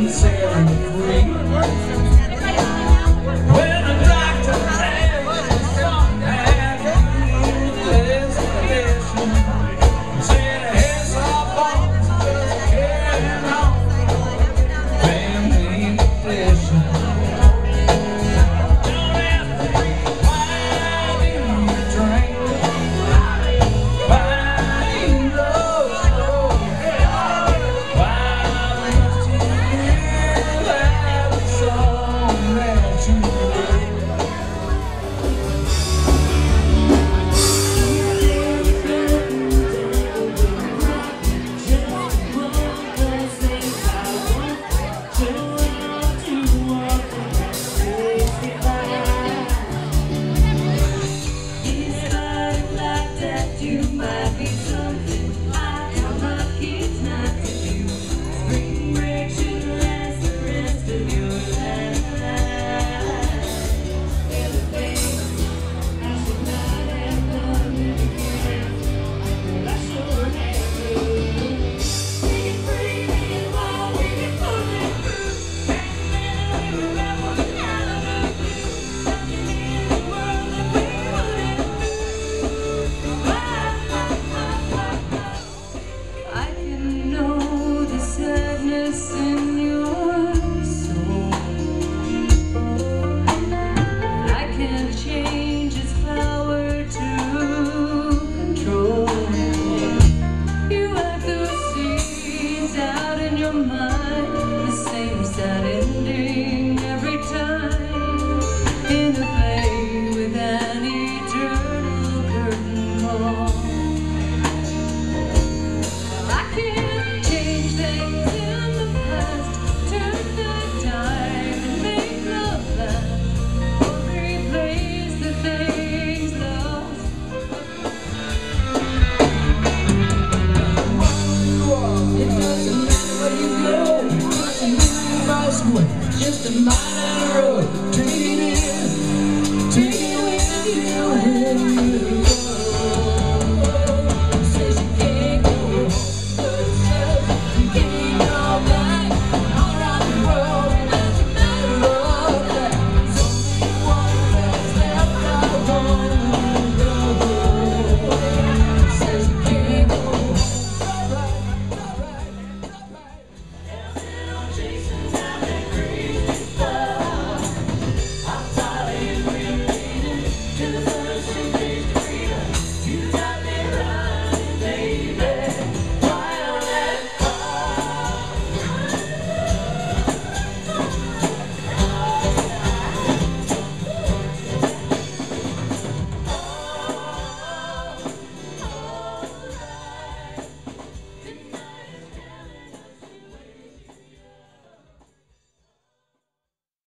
and sailing free. When the doctor tells you sometimes you lose the said it's our fault, just carrying on, family in the flesh. Just a mile down the road.